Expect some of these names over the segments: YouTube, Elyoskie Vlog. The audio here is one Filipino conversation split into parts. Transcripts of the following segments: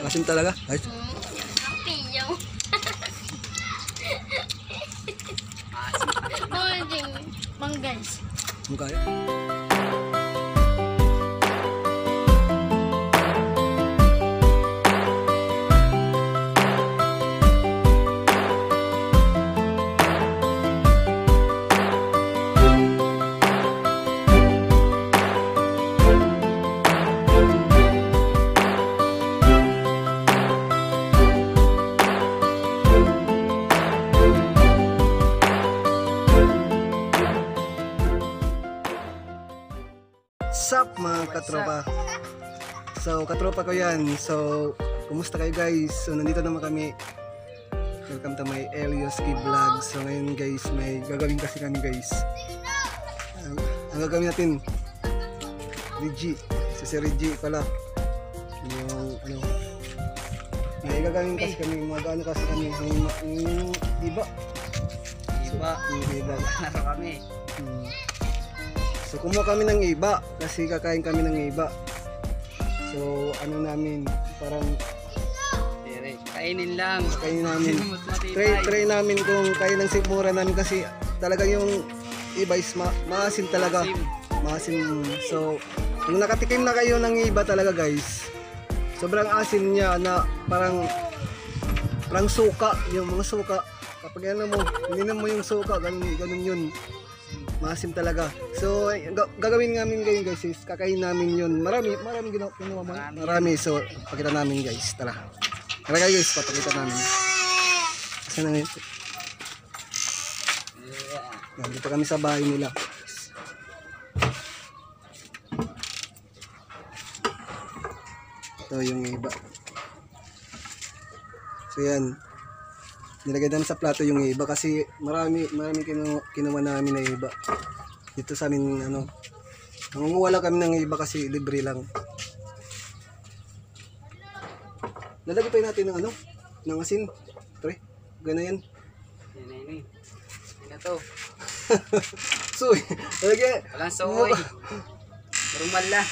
Asin talaga? Ayos. Manggas. Manggas. Sup mga katropa. So katropa ko yan. So kumusta kayo guys? So nandito naman kami. Welcome to my Elyoskie Vlog. So ngayon guys, may gagawin kasi kami guys. Ang gagawin natin, Reggie. So si Reggie pala yung ano, may gagawin kasi kami. Magano kasi kami yung iba naro kami. So kumuha kami ng iba kasi kakain kami ng iba. So ano namin, parang kainin lang. Kainin namin. Try namin kung kain ng sigmura namin kasi talaga yung iba is maasin talaga. Maasin. So kung nakatikim na kayo ng iba talaga guys, sobrang asin niya na parang suka. Yung mga suka, kapag ano mo, ininom mo yung suka, ganun yun. Maasim talaga. So gagawin namin ngayon guys is kakain namin yun. Marami ginawa mo. Marami. So pakita namin guys. Tara guys, papakita namin. Saan na ngayon? Dito kami sa bahay nila. Ito yung iba. So yan, nilagay namin sa plato yung iba kasi marami kinuha namin na iba dito sa amin. Nangunguha kami ng iba kasi libre lang. Nalagay pa natin ng ng asin. Pre, gano'n yan. Yan na to. Suy. Nalagay. Walang suy. Normal lang.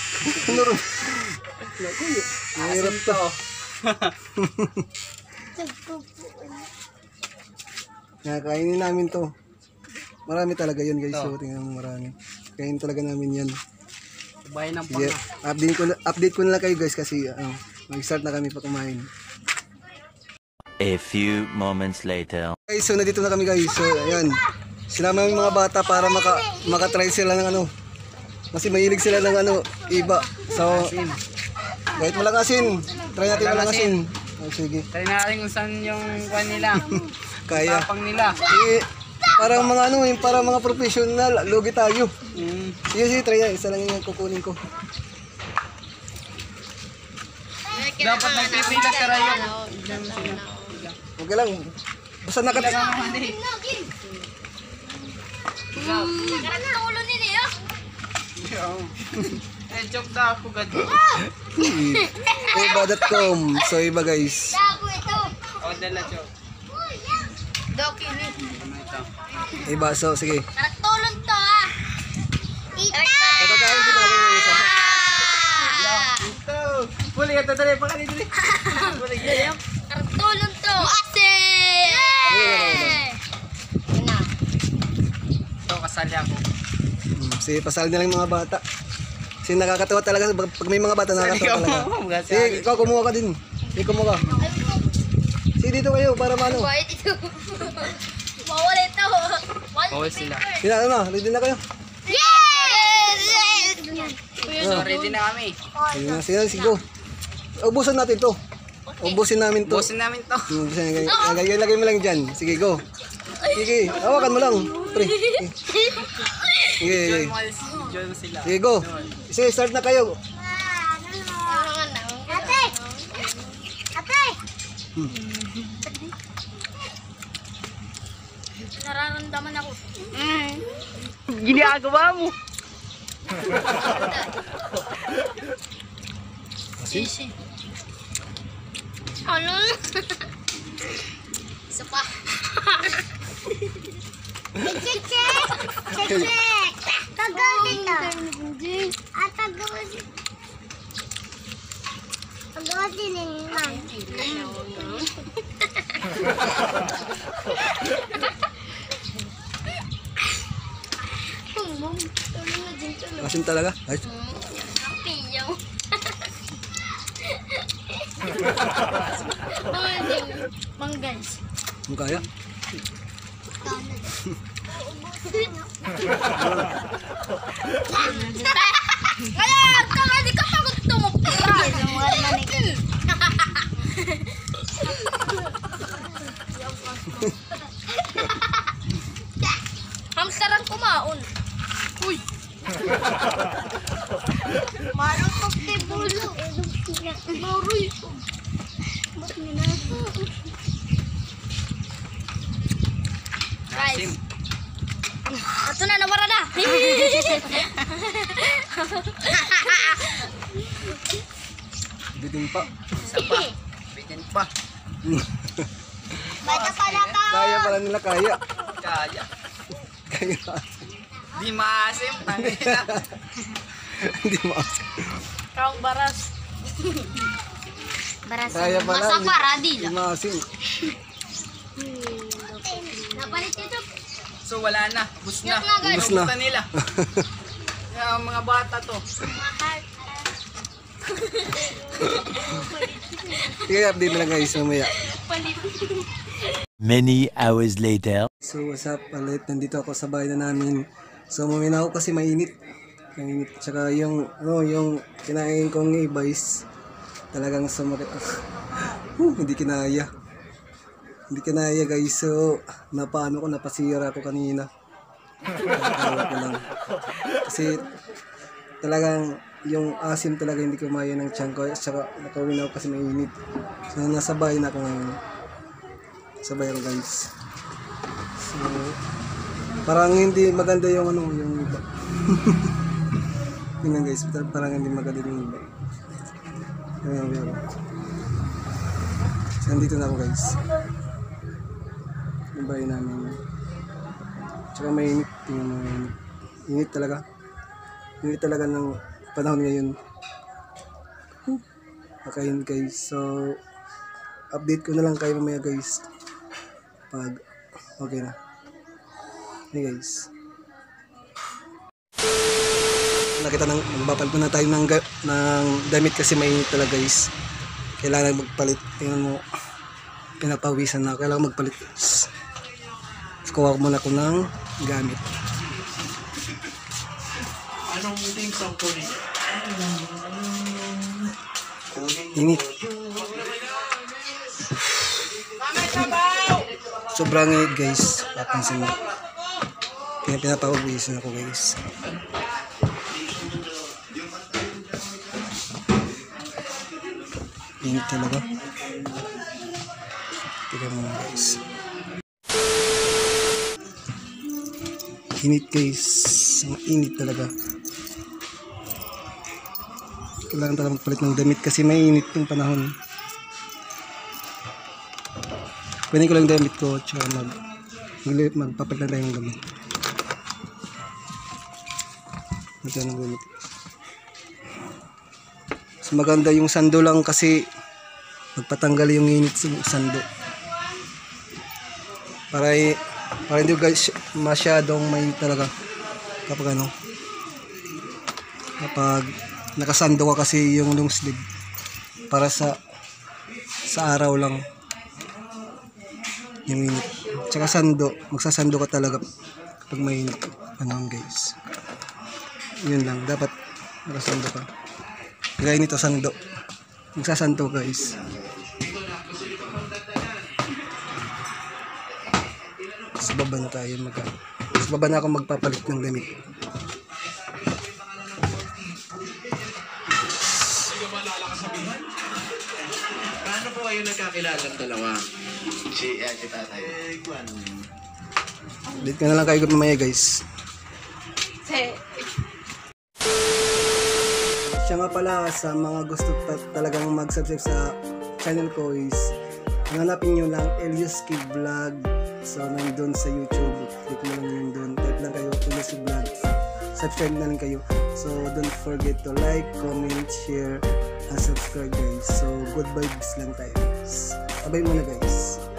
Naku, mahirap to. Kainin namin to. Marami talaga yun guys. So tingnan mo, marami. Kainin talaga namin yan. Bayan ng panga. Update ko na lang kayo guys kasi mag-start na kami pa kumain. A few moments later. Guys, so nandito na kami guys. So ayan, sinama yung mga bata para makatry sila ng kasi mahilig sila ng iba. So kahit walang asin, try natin walang asin. Oh, sige. Try natin kung saan yung kuha nila. Kaya. Tapang nila. Sige. Parang mga para mga professional, lugi tayo. Sige, try na. Isa lang yung kukunin ko. Dapat nagpipila ka rayo. Okay lang. Basta nakatira. Nakarang tulo nila yun. Eh, joke na ako gano'n. Iba.com. So, iba guys. O, dala joke. Iba, so, sige. Tulong to ah. Ita! Tatagayin kita ako yung isa. Ito. Puli ka, tatali. Pakanin dili. Puli ka yun. Tulong to. Muase! Ito, kasali ako. Sige, pasali na lang mga bata. Kasi nakakatawa talaga pag may mga bata, nakakatawa talaga. Sige, ikaw kumuha ka din. Sige, kumuha ka. Sige, dito kayo para mano. Bawal ito. Bawal sila. Sige na, ready na kayo. Yes! So, ready na kami. Sige na, sige. Ubusin natin ito. Ubusin namin ito. Lagay mo lang dyan. Sige, go. Sige, hawakan mo lang. Pre. Sige. Sige, go. Sige, start na kayo. Ate! Nararamdaman ako. Ginagawa mo. Asin? Tolong. Sumpah. Cek. Gagal dito. Ata gawin. Gawin din naman. Asin talaga? Ayos. Piyaw. Mang guys. Mukha ya? Hamsteran kumaon. Uy. Marutok te bulo. Maruy. Guys. Ato na nawara na. Bitin pa. Isa pa. Bitin pa. Bata pala ka. Kaya pala nila kaya. Kaya. Di maasim tangina. Di maasim. Kaong baras. Baras. Masak paradi lang. Di maasim. Napalit ito. So wala na, bus na. Bus na nila. Yung mga bata to. Mahal. Kaya update lang guys mamaya. Many hours later. So what's up, ulit nandito ako sa bahay na namin. So mamina ako kasi mainit. Mainit. Tsaka yung, no, yung kinain kong iba is talagang sumakit. Hindi kinaya. Hindi kinaya guys. So napaano ko, napasira ko kanina. Ko lang. Kasi talagang yung asim talaga hindi kumaya ng tiyan ko. Tsaka nakawin ako kasi mainit. So nasa bahay na ako ngayon. Sabay ako guys. So, parang hindi maganda yung ano, yung iba. Yun lang guys, parang hindi maganda yung iba. Ayun. So, nandito na ako guys. Ibay namin. Tsaka mainit. Init talaga. Init talaga ng panahon ngayon. Pakain guys. So, update ko na lang kayo mamaya guys. Pag okay na. Hey guys. Nakita nang magpapalit muna tayo ng damit kasi mainit talaga guys. Kailangan magpalit. Tingnan mo. Pinapawisan na ako. Kailangan magpalit. Kuha ko muna ako ng gamit. Anong ting sang kunin? Init. Sobrang init guys, papansin mo. Pinapawisan ako guys. Init talaga. Tignan mo guys. Init guys. Init talaga. Kailangan talaga magpalit ng damit kasi mainit yung panahon. Pwede ko lang damit ko, tsaka magpapalit tayo ng damit. Ito na gamit. Mas maganda yung sando lang kasi magpatanggal yung init sa sando. Para hindi guys masyadong mainit talaga kapag ano. Kapag nakasando ka kasi yung long sleeve para sa araw lang. Yung init. Tsaka sando. Magsasando ka talaga pag mainit. Ano guys. Yun lang. Dapat magsasando ka. Kaya nito sando. Magsasando guys. Mas baba na tayo. Mas baba na ako magpapalit ng damit. Paano po kayo nagkakilala ng dalawa? Si tatay. Dito na lang kayo mamaya guys. Siya nga pala sa mga gusto talagang mag-subscribe sa channel ko is hanapin nyo lang Elyoskie Vlog. So nandun sa YouTube, click mo lang yun doon, type lang kayo Elyoskie Vlog, subscribe na lang kayo. So don't forget to like, comment, share and subscribe guys. So good vibes lang tayo guys. Abay muna guys.